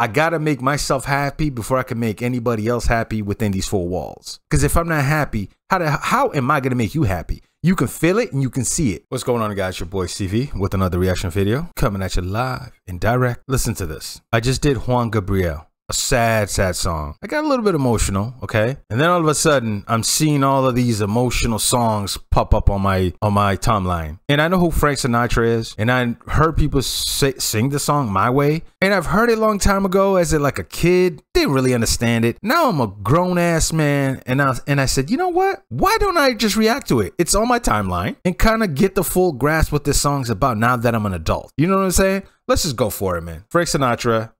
I gotta make myself happy before I can make anybody else happy within these four walls. Because if I'm not happy, how am I gonna make you happy? You can feel it and you can see it. What's going on, guys? Your boy CV with another reaction video coming at you live and direct. Listen to this. I just did Juan Gabriel, a sad, sad song. I got a little bit emotional, okay? And then all of a sudden, I'm seeing all of these emotional songs pop up on my timeline. And I know who Frank Sinatra is, and I heard people sing the song My Way, and I've heard it a long time ago as like a kid. Didn't really understand it. Now I'm a grown ass man, and I said, you know what? Why don't I just react to it? It's on my timeline, and kind of get the full grasp what this song's about now that I'm an adult. You know what I'm saying? Let's just go for it, man. Frank Sinatra,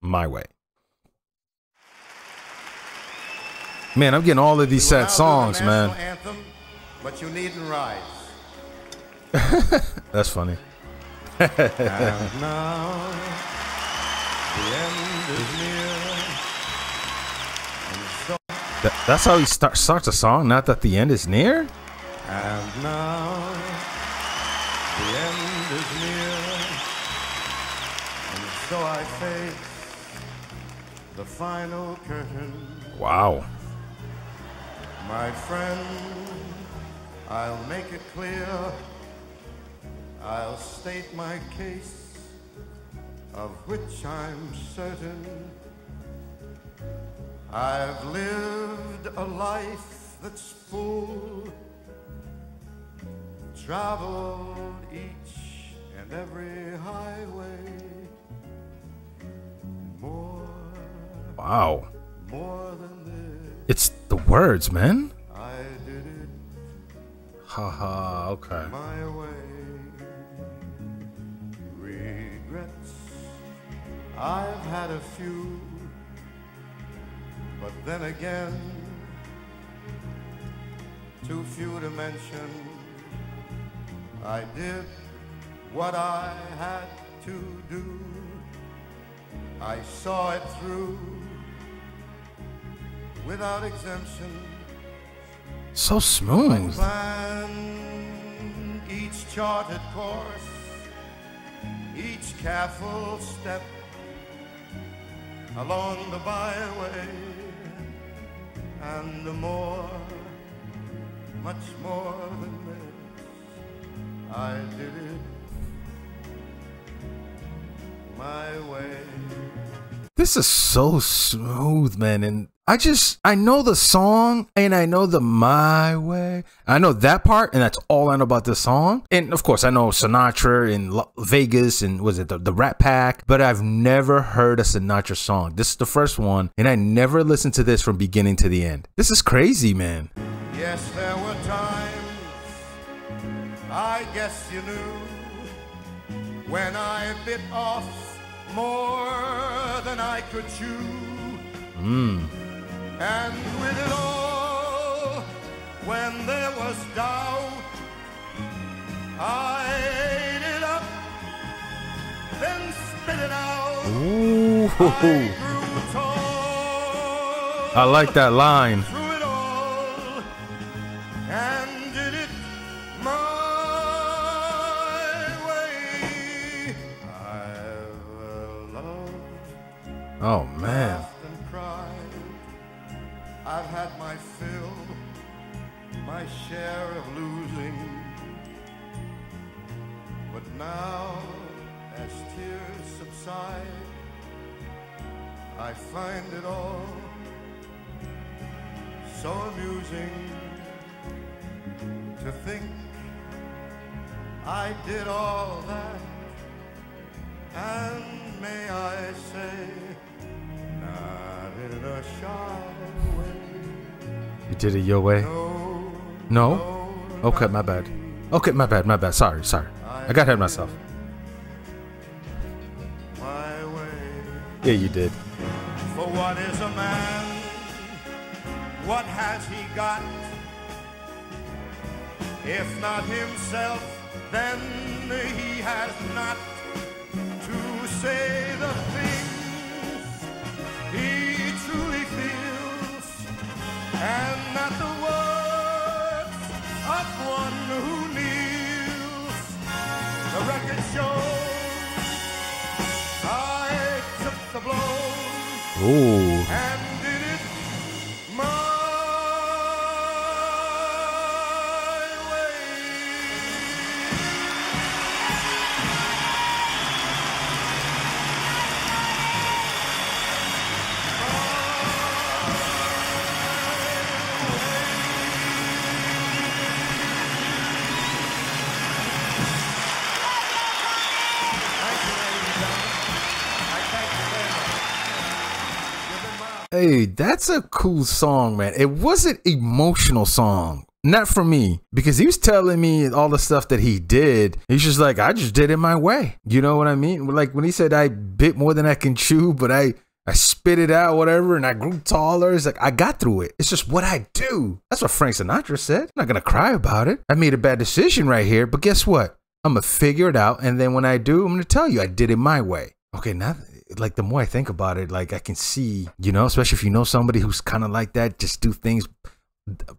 My Way. Man, I'm getting all of these sad songs, man. Anthem, but you needn't rise. That's funny. And now, the end is near. And so that's how he starts a song, not that the end is near? And now, the end is near. And so I face the final curtain. Wow. My friend, I'll make it clear, I'll state my case, of which I'm certain. I've lived a life that's full, traveled each and every highway, more, wow, more than this. It's the words, man. I did it. Haha, okay. My way. Regrets. I've had a few. But then again, too few to mention. I did what I had to do. I saw it through. Without exemption. So smooth. Plan, each charted course, each careful step along the byway, and the more, much more than this, I did it my way. This is so smooth, man, and I know the song, and I know the My Way. I know that part, and that's all I know about this song. And of course, I know Sinatra and Vegas and was it the Rat Pack, but I've never heard a Sinatra song. This is the first one, and I never listened to this from beginning to the end. This is crazy, man. Yes, there were times, I guess you knew, when I bit off more than I could chew. Mm. And with it all, when there was doubt, I ate it up, then spit it out. Ooh. I like that line. Through it all, and did it my way. I've loved. Oh, man. I've had my fill, my share of losing, but now, as tears subside, I find it all so amusing to think I did all that, and may I say, not in a shy way. You did it your way? No? Okay, my bad. Okay, my bad, my bad. Sorry, sorry. I got ahead of myself. My way. Yeah, you did. For what is a man? What has he got? If not himself, then he has not to say the things he truly feels. And not the words of one who kneels. The record shows I took the blow. Ooh. And it is my way. Hey, that's a cool song, man. It was an emotional song. Not for me, because he was telling me all the stuff that he did. He's just like, I just did it my way. You know what I mean? Like when he said, I bit more than I can chew, but I spit it out, whatever, and I grew taller. It's like, I got through it. It's just what I do. That's what Frank Sinatra said. I'm not going to cry about it. I made a bad decision right here, but guess what? I'm going to figure it out. And then when I do, I'm going to tell you I did it my way. Okay, now, like, the more I think about it, like, I can see, you know, especially if you know somebody who's kind of like that, just do things,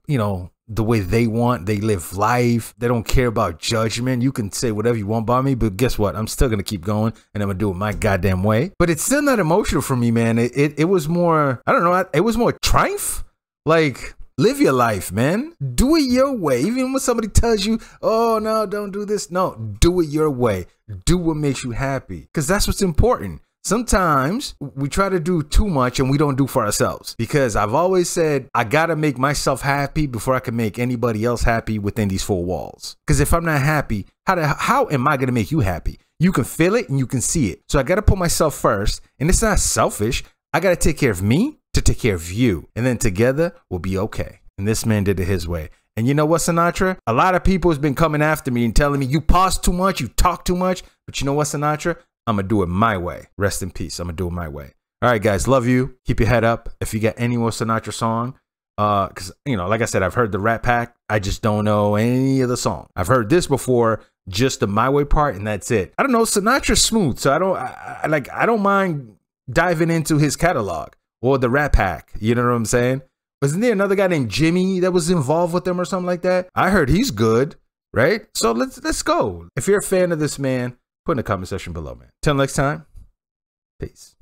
you know, the way they want. They live life. They don't care about judgment. You can say whatever you want about me, but guess what? I'm still going to keep going, and I'm going to do it my goddamn way. But it's still not emotional for me, man. It was more, I don't know, it was more triumph. Like, live your life, man. Do it your way. Even when somebody tells you, oh, no, don't do this. No, do it your way. Do what makes you happy, because that's what's important. Sometimes we try to do too much and we don't do for ourselves, because I've always said I gotta make myself happy before I can make anybody else happy within these four walls. Because if I'm not happy, how am I gonna make you happy? You can feel it and you can see it. So I gotta put myself first, and it's not selfish. I gotta take care of me to take care of you, and then together we'll be okay. And this man did it his way. And you know what, Sinatra? A lot of people has been coming after me and telling me you pause too much, you talk too much. But you know what, Sinatra? I'm gonna do it my way. Rest in peace. I'm gonna do it my way. All right, guys. Love you. Keep your head up. If you got any more Sinatra song, because, you know, like I said, I've heard the Rat Pack. I just don't know any of the song. I've heard this before, just the My Way part, and that's it. I don't know. Sinatra's smooth, so I don't mind diving into his catalog or the Rat Pack. You know what I'm saying? Wasn't there another guy named Jimmy that was involved with them or something like that? I heard he's good, right? So let's go. If you're a fan of this man, put in the comment section below, man. Till next time, peace.